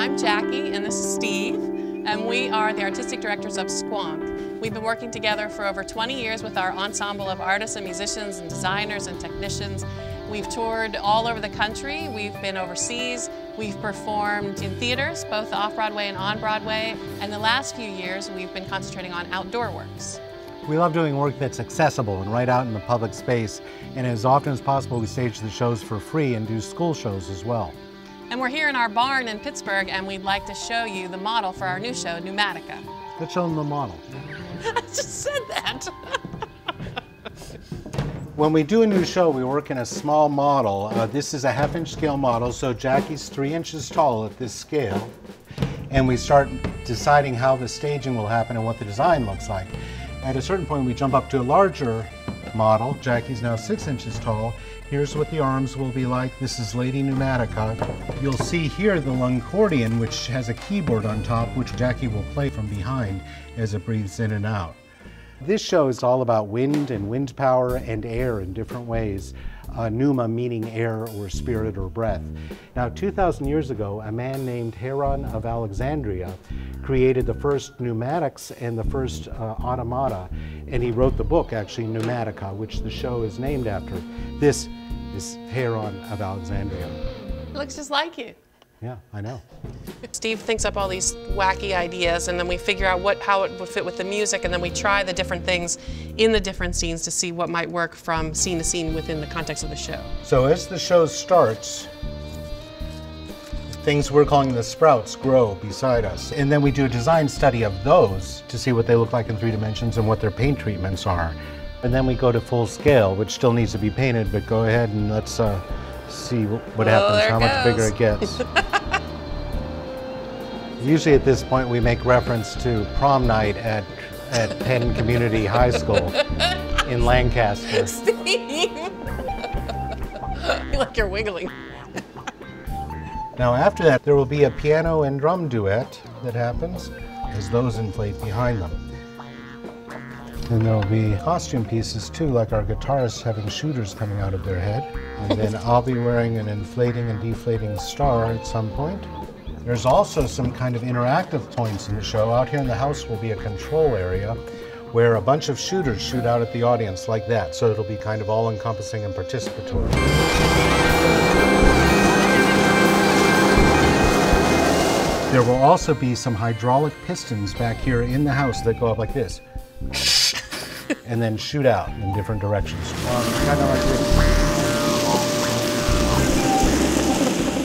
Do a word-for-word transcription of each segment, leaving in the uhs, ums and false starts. I'm Jackie and this is Steve, and we are the artistic directors of Squonk. We've been working together for over twenty years with our ensemble of artists and musicians and designers and technicians. We've toured all over the country, we've been overseas, we've performed in theaters, both off-Broadway and on-Broadway, and the last few years we've been concentrating on outdoor works. We love doing work that's accessible and right out in the public space, and as often as possible we stage the shows for free and do school shows as well. And we're here in our barn in Pittsburgh, and we'd like to show you the model for our new show, Pneumatica. Let's show them the model. I just said that. When we do a new show, we work in a small model. Uh, this is a half-inch scale model, so Jackie's three inches tall at this scale, and we start deciding how the staging will happen and what the design looks like. At a certain point, we jump up to a larger model. Jackie's now six inches tall. Here's what the arms will be like. This is Lady Pneumatica. You'll see here the Lung Cordian, which has a keyboard on top, which Jackie will play from behind as it breathes in and out. This show is all about wind and wind power and air in different ways. Uh, pneuma meaning air or spirit or breath. Now, two thousand years ago, a man named Heron of Alexandria created the first pneumatics and the first uh, automata, and he wrote the book, actually, Pneumatica, which the show is named after. This is Heron of Alexandria. It looks just like you. Yeah, I know. Steve thinks up all these wacky ideas, and then we figure out what, how it would fit with the music, and then we try the different things in the different scenes to see what might work from scene to scene within the context of the show. So as the show starts, things we're calling the sprouts grow beside us, and then we do a design study of those to see what they look like in three dimensions and what their paint treatments are. And then we go to full scale, which still needs to be painted, but go ahead and let's uh, see what happens, how much bigger it gets. Usually at this point we make reference to prom night at, at Penn Community High School in Lancaster. Steve! Like you're wiggling. Now after that there will be a piano and drum duet that happens as those inflate behind them. And there'll be costume pieces too, like our guitarists having shooters coming out of their head. And then I'll be wearing an inflating and deflating star at some point. There's also some kind of interactive points in the show. Out here in the house will be a control area where a bunch of shooters shoot out at the audience like that, so it'll be kind of all-encompassing and participatory. There will also be some hydraulic pistons back here in the house that go up like this and then shoot out in different directions. Kind of like this.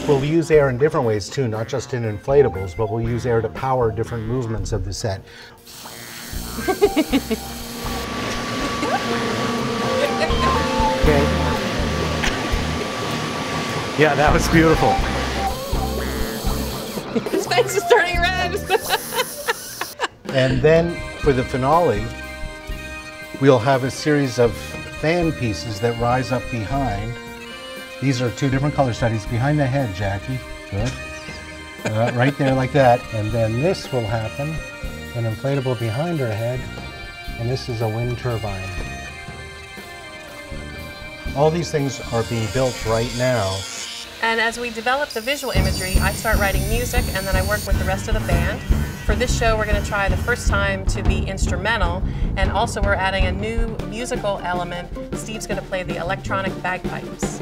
We'll use air in different ways too, not just in inflatables, but we'll use air to power different movements of the set. Okay. Yeah, that was beautiful. His face is turning red. And then for the finale, we'll have a series of fan pieces that rise up behind. These are two different color studies. Behind the head, Jackie. Good. Uh, right there like that. And then this will happen. An inflatable behind her head. And this is a wind turbine. All these things are being built right now. And as we develop the visual imagery, I start writing music and then I work with the rest of the band. For this show, we're going to try the first time to be instrumental, and also we're adding a new musical element. Steve's going to play the electronic bagpipes.